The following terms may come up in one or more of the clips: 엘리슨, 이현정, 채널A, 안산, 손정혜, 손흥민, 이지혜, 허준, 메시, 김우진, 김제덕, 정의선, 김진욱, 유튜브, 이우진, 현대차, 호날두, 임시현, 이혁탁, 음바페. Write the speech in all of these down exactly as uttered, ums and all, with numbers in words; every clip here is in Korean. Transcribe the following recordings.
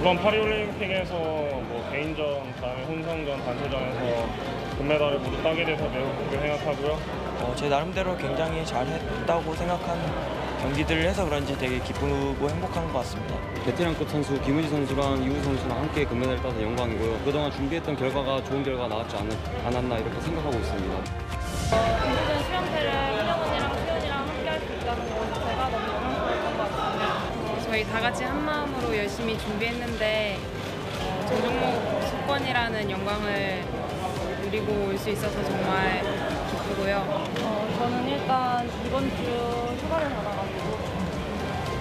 이번 파리올림픽에서 뭐 개인전, 다음에 혼성전, 단체전에서 금메달을 모두 따게 돼서 매우 좋게 생각하고요. 어, 제 나름대로 굉장히 잘했다고 생각한 경기들을 해서 그런지 되게 기쁘고 행복한 것 같습니다. 베테랑급 선수 김우진 선수랑 이우진 선수랑 함께 금메달을 따서 영광이고요. 그동안 준비했던 결과가 좋은 결과가 나왔지 않, 않았나 이렇게 생각하고 있습니다. 금메달 수영패를 희영언니랑 수연이랑 함께 할 수 있다는 건 제가 너무 영광스러웠던 것 같습니다. 저희 다 같이 한 마음으로 열심히 준비했는데 전 종목 수권이라는 영광을 누리고 올 수 있어서 정말 기쁘고요. 어, 저는 일단 이번 주 휴가를 받아가지고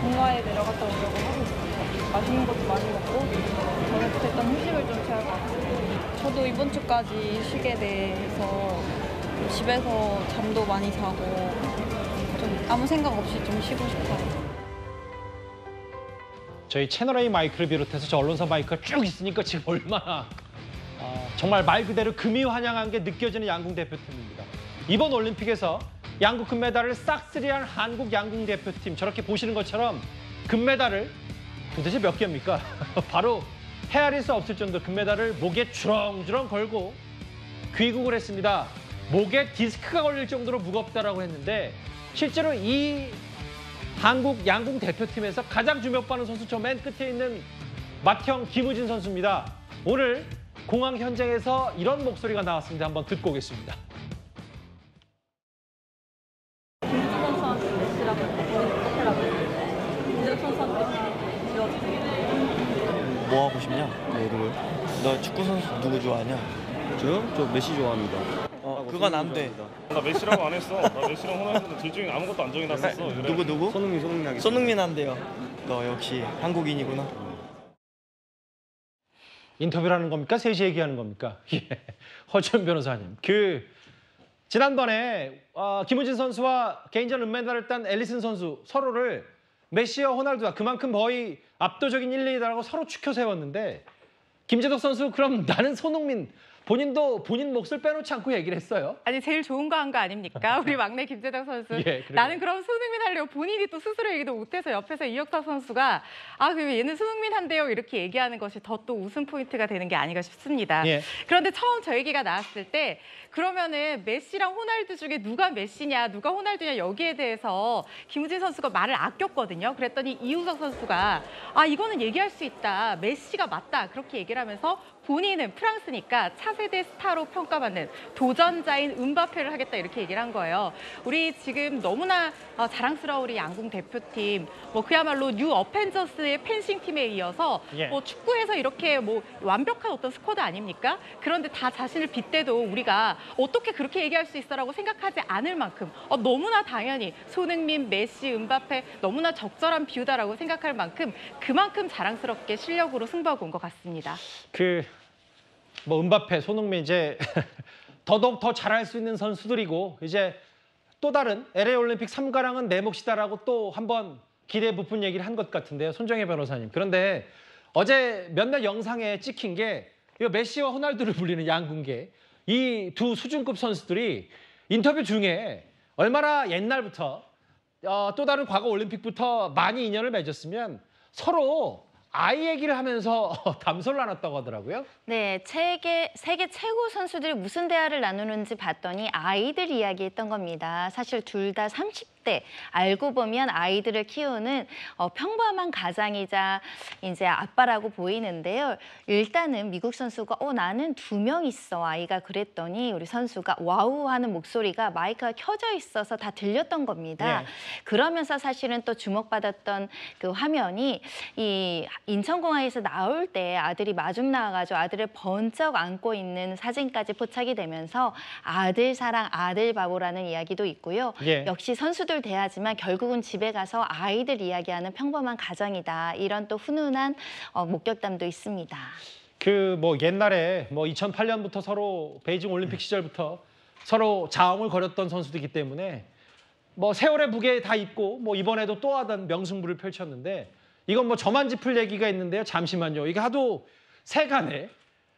본가에 내려갔다 오려고 하고 있습니다. 맛있는 것도 많이 먹고 저는 못했던 휴식을 좀 취할 것 같아요. 저도 이번 주까지 쉬게 돼서 집에서 잠도 많이 자고 좀 아무 생각 없이 좀 쉬고 싶어요. 저희 채널A 마이크를 비롯해서 저 언론사 마이크가 쭉 있으니까 지금 얼마나 어, 정말 말 그대로 금이 환영한 게 느껴지는 양궁 대표팀입니다. 이번 올림픽에서 양궁 금메달을 싹쓸이한 한국 양궁 대표팀, 저렇게 보시는 것처럼 금메달을 도대체 몇 개입니까? 바로 헤아릴 수 없을 정도 금메달을 목에 주렁주렁 걸고 귀국을 했습니다. 목에 디스크가 걸릴 정도로 무겁다라고 했는데 실제로 이 한국 양궁 대표팀에서 가장 주목받는 선수 저 맨 끝에 있는 맏형 김우진 선수입니다. 오늘 공항 현장에서 이런 목소리가 나왔습니다. 한번 듣고 오겠습니다. 뭐 하고 싶냐? 네, 누구? 나 축구 선수 누구 좋아하냐? 저요? 저 메시 좋아합니다. 어, 그건 안 돼. 나 메시라고 안 했어. 나 메시랑 호날두 둘 중에 아무것도 안 정해놨었어. 그래. 누구 누구? 손흥민 손흥민 하겠어. 손흥민 안 돼요. 너 역시 한국인이구나. 인터뷰를 하는 겁니까? 셋이 얘기하는 겁니까? 예. 허준 변호사님. 그 지난번에 어, 김우진 선수와 개인전 은메달을 딴 엘리슨 선수 서로를 메시와 호날두가 그만큼 거의 압도적인 일, 이위라고 서로 추켜 세웠는데 김제덕 선수 그럼 나는 손흥민. 본인도 본인 몫을 빼놓지 않고 얘기를 했어요. 아니 제일 좋은 거 한 거 아닙니까? 우리 막내 김제덕 선수. 예, 나는 그럼 손흥민 하려고 본인이 또 스스로 얘기도 못해서 옆에서 이혁탁 선수가 아 그럼 얘는 손흥민 한대요 이렇게 얘기하는 것이 더 또 웃음 포인트가 되는 게 아닌가 싶습니다. 예. 그런데 처음 저 얘기가 나왔을 때 그러면은 메시랑 호날두 중에 누가 메시냐 누가 호날두냐 여기에 대해서 김우진 선수가 말을 아꼈거든요. 그랬더니 이우석 선수가 아 이거는 얘기할 수 있다. 메시가 맞다. 그렇게 얘기를 하면서 본인은 프랑스니까 차세대 스타로 평가받는 도전자인 음바페를 하겠다 이렇게 얘기를 한 거예요. 우리 지금 너무나 자랑스러운 우리 양궁 대표팀 뭐 그야말로 뉴 어펜져스의 펜싱팀에 이어서 예. 뭐 축구에서 이렇게 뭐 완벽한 어떤 스쿼드 아닙니까? 그런데 다 자신을 빗대도 우리가 어떻게 그렇게 얘기할 수 있어라고 생각하지 않을 만큼 어, 너무나 당연히 손흥민, 메시, 음바페 너무나 적절한 비유다라고 생각할 만큼 그만큼 자랑스럽게 실력으로 승부하고 온 것 같습니다. 그... 뭐 음바페, 손흥민 이제 더더욱 더 잘할 수 있는 선수들이고 이제 또 다른 엘에이 올림픽 삼 관왕은 내 몫이다라고 또 한번 기대 부푼 얘기를 한 것 같은데요. 손정혜 변호사님. 그런데 어제 몇몇 영상에 찍힌 게 이 메시와 호날두를 불리는 양궁계 이 두 수준급 선수들이 인터뷰 중에 얼마나 옛날부터 어, 또 다른 과거 올림픽부터 많이 인연을 맺었으면 서로 아이 얘기를 하면서 담소를 나눴다고 하더라고요. 네, 세계, 세계 최고 선수들이 무슨 대화를 나누는지 봤더니 아이들 이야기했던 겁니다. 사실 둘 다 삼십 대, 알고 보면 아이들을 키우는 어, 평범한 가장이자 이제 아빠라고 보이는데요. 일단은 미국 선수가 어 나는 두 명 있어 아이가 그랬더니 우리 선수가 와우 하는 목소리가 마이크가 켜져 있어서 다 들렸던 겁니다. 네. 그러면서 사실은 또 주목받았던 그 화면이 이 인천공항에서 나올 때 아들이 마중 나와가지고 아들을 번쩍 안고 있는 사진까지 포착이 되면서 아들 사랑, 아들 바보라는 이야기도 있고요. 예. 역시 선수들 대하지만 결국은 집에 가서 아이들 이야기하는 평범한 가정이다. 이런 또 훈훈한 어, 목격담도 있습니다. 그 뭐 옛날에 뭐 이천팔 년부터 서로 베이징 올림픽 시절부터 서로 자웅을 거렸던 선수들이기 때문에 뭐 세월의 무게 다 입고 뭐 이번에도 또 하던 명승부를 펼쳤는데 이건 뭐 저만 짚을 얘기가 있는데요. 잠시만요. 이게 하도 세간에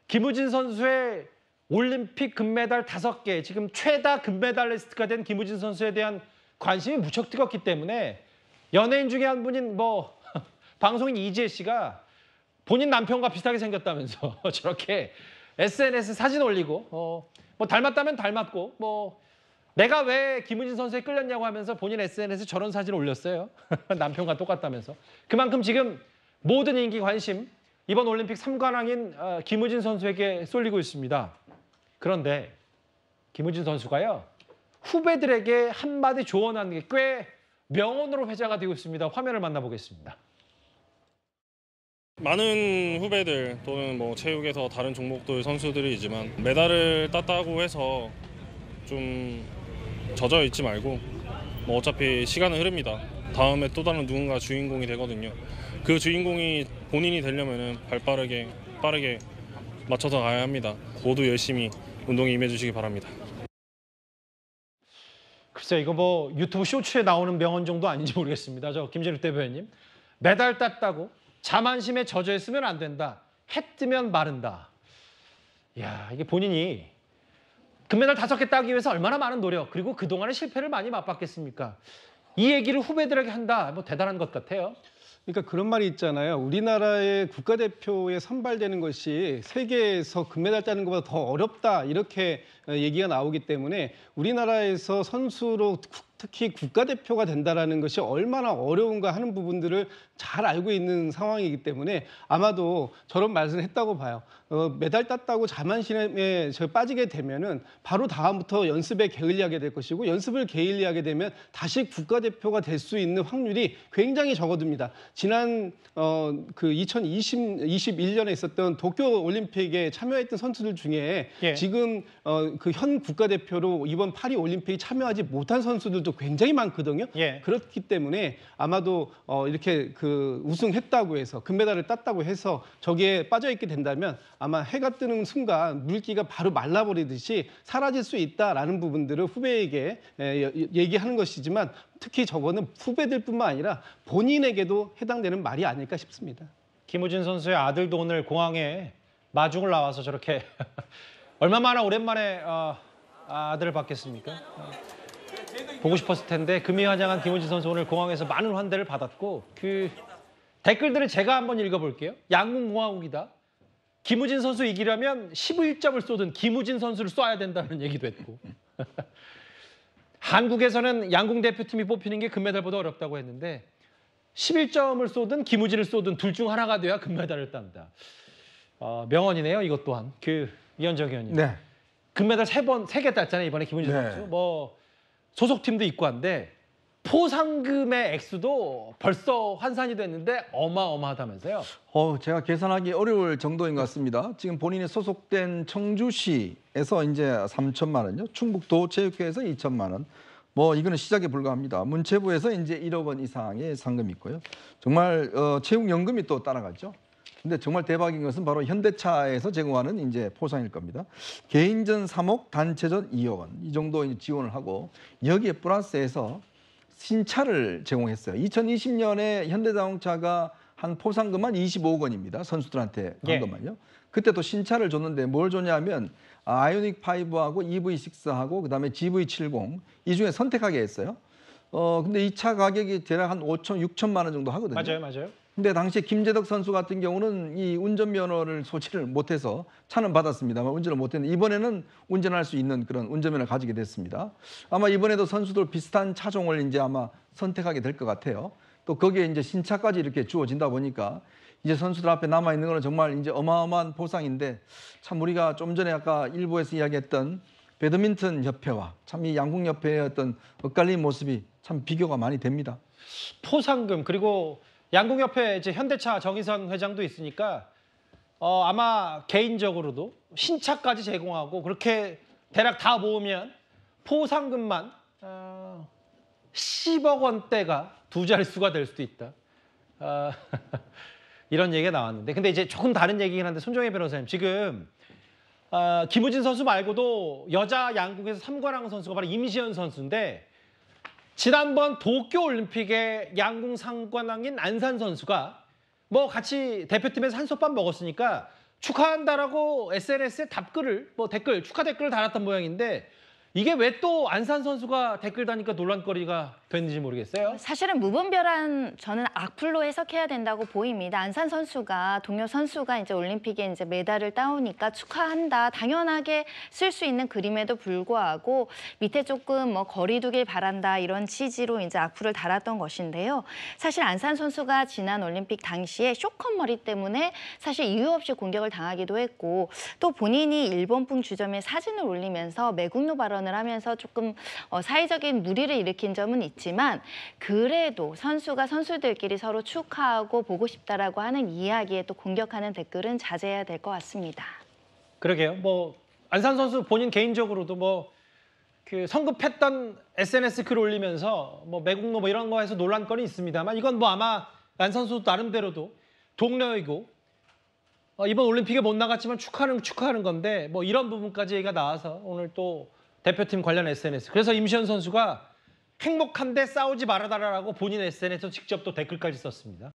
김우진 선수의 올림픽 금메달 다섯 개, 지금 최다 금메달리스트가 된 김우진 선수에 대한 관심이 무척 뜨겁기 때문에 연예인 중에 한 분인 뭐 방송인 이지혜 씨가 본인 남편과 비슷하게 생겼다면서 저렇게 에스엔에스 사진 올리고 어, 뭐 닮았다면 닮았고 뭐 내가 왜 김우진 선수에 끌렸냐고 하면서 본인 에스엔에스 저런 사진 올렸어요. 남편과 똑같다면서. 그만큼 지금 모든 인기 관심 이번 올림픽 삼관왕인 어, 김우진 선수에게 쏠리고 있습니다. 그런데 김우진 선수가요 후배들에게 한마디 조언하는 게 꽤 명언으로 회자가 되고 있습니다. 화면을 만나보겠습니다. 많은 후배들 또는 뭐 체육에서 다른 종목들 선수들이지만 메달을 땄다고 해서 좀 젖어 있지 말고 뭐 어차피 시간은 흐릅니다. 다음에 또 다른 누군가 주인공이 되거든요. 그 주인공이 본인이 되려면은 발 빠르게 빠르게 맞춰서 가야 합니다. 모두 열심히 운동에 임해주시기 바랍니다. 글쎄 이거 뭐 유튜브 쇼츠에 나오는 명언 정도 아닌지 모르겠습니다. 저 김진욱 대표님 메달 땄다고 자만심에 젖어 있으면 안 된다. 해 뜨면 마른다. 이야 이게 본인이 금메달 다섯 개 따기 위해서 얼마나 많은 노력 그리고 그동안의 실패를 많이 맛봤겠습니까? 이 얘기를 후배들에게 한다. 뭐 대단한 것 같아요. 그러니까 그런 말이 있잖아요. 우리나라의 국가대표에 선발되는 것이 세계에서 금메달 따는 것보다 더 어렵다. 이렇게 얘기가 나오기 때문에 우리나라에서 선수로 특히 국가대표가 된다는 것이 얼마나 어려운가 하는 부분들을 잘 알고 있는 상황이기 때문에 아마도 저런 말씀을 했다고 봐요. 어, 메달 땄다고 자만심에 빠지게 되면은 바로 다음부터 연습에 게을리하게 될 것이고 연습을 게을리하게 되면 다시 국가대표가 될 수 있는 확률이 굉장히 적어듭니다. 지난 어, 그 이천이십일 년에 있었던 도쿄올림픽에 참여했던 선수들 중에 예. 지금 어, 그 현 국가대표로 이번 파리올림픽에 참여하지 못한 선수들도 굉장히 많거든요. 예. 그렇기 때문에 아마도 어, 이렇게 그 우승했다고 해서 금메달을 땄다고 해서 저기에 빠져있게 된다면 아마 해가 뜨는 순간 물기가 바로 말라버리듯이 사라질 수 있다라는 부분들을 후배에게 에, 얘기하는 것이지만 특히 저거는 후배들뿐만 아니라 본인에게도 해당되는 말이 아닐까 싶습니다. 김우진 선수의 아들도 오늘 공항에 마중을 나와서 저렇게 얼마나 오랜만에 어, 아들을 봤겠습니까? 보고 싶었을 텐데 금이 화장한 김우진 선수 오늘 공항에서 많은 환대를 받았고 그 댓글들을 제가 한번 읽어볼게요. 양궁공화국이다. 김우진 선수 이기려면 십일 점을 쏘든 김우진 선수를 쏴야 된다는 얘기도 했고 한국에서는 양궁 대표팀이 뽑히는 게 금메달보다 어렵다고 했는데 십일 점을 쏘든 김우진을 쏘든 둘 중 하나가 돼야 금메달을 딴다. 어, 명언이네요. 이것 또한 그 이현정 의원님. 네. 금메달 세 번 세 개 땄잖아요 이번에 김우진 네. 선수. 뭐 소속팀도 있고 한데 포상금의 액수도 벌써 환산이 됐는데 어마어마하다면서요? 어, 제가 계산하기 어려울 정도인 것 같습니다. 지금 본인이 소속된 청주시에서 이제 삼천만 원요, 충북도 체육회에서 이천만 원. 뭐 이거는 시작에 불과합니다. 문체부에서 이제 일억 원 이상의 상금이 있고요. 정말 어, 체육연금이 또 따라가죠. 근데 정말 대박인 것은 바로 현대차에서 제공하는 이제 포상일 겁니다. 개인전 삼억, 단체전 이억 원 이 정도 지원을 하고 여기에 플러스해서 신차를 제공했어요. 이천이십 년에 현대자동차가 한 포상금만 이십오억 원입니다. 선수들한테 한 예. 것만요. 그때 또 신차를 줬는데 뭘 줬냐면 아이오닉 파이브하고 이브이 식스하고 그다음에 지브이 칠십 이 중에 선택하게 했어요. 어 근데 이 차 가격이 대략 한 오천, 육천만 원 정도 하거든요. 맞아요, 맞아요. 근데 당시 김제덕 선수 같은 경우는 이 운전면허를 소지를 못해서 차는 받았습니다만 운전을 못했는데 이번에는 운전할 수 있는 그런 운전면허를 가지게 됐습니다. 아마 이번에도 선수들 비슷한 차종을 이제 아마 선택하게 될 것 같아요. 또 거기에 이제 신차까지 이렇게 주어진다 보니까 이제 선수들 앞에 남아 있는 거는 정말 이제 어마어마한 보상인데 참 우리가 좀 전에 아까 일부에서 이야기했던 배드민턴 협회와 참 이 양궁 협회의 어떤 엇갈린 모습이 참 비교가 많이 됩니다. 포상금 그리고 양궁 옆에 이제 현대차 정의선 회장도 있으니까 어, 아마 개인적으로도 신차까지 제공하고 그렇게 대략 다 모으면 포상금만 어, 십억 원대가 두 자릿수가 될 수도 있다. 어, 이런 얘기가 나왔는데 근데 이제 조금 다른 얘기긴 한데 손정혜 변호사님 지금 어, 김우진 선수 말고도 여자 양궁에서 삼관왕 선수가 바로 임시현 선수인데 지난번 도쿄올림픽에 양궁 상관왕인 안산 선수가 뭐 같이 대표팀에서 한솥밥 먹었으니까 축하한다라고 에스엔에스에 답글을 뭐 댓글 축하 댓글을 달았던 모양인데 이게 왜 또 안산 선수가 댓글 다니까 논란거리가 답변인지 모르겠어요. 사실은 무분별한 저는 악플로 해석해야 된다고 보입니다. 안산 선수가 동료 선수가 이제 올림픽에 이제 메달을 따오니까 축하한다. 당연하게 쓸 수 있는 그림에도 불구하고 밑에 조금 뭐 거리두길 바란다 이런 취지로 이제 악플을 달았던 것인데요. 사실 안산 선수가 지난 올림픽 당시에 쇼컷 머리 때문에 사실 이유 없이 공격을 당하기도 했고 또 본인이 일본풍 주점에 사진을 올리면서 매국노 발언을 하면서 조금 어, 사회적인 물의를 일으킨 점은 있지만 그래도 선수가 선수들끼리 서로 축하하고 보고 싶다라고 하는 이야기에 또 공격하는 댓글은 자제해야 될 것 같습니다. 그러게요. 뭐 안산 선수 본인 개인적으로도 뭐 그 성급했던 에스엔에스 글 올리면서 뭐 매국노 뭐 이런 거에서 논란거리 있습니다만 이건 뭐 아마 안 선수 나름대로도 동료이고 어, 이번 올림픽에 못 나갔지만 축하는 축하하는 건데 뭐 이런 부분까지 얘기가 나와서 오늘 또 대표팀 관련 에스엔에스 그래서 임시현 선수가 행복한데 싸우지 말아달라고 본인 에스엔에스에 직접 또 댓글까지 썼습니다.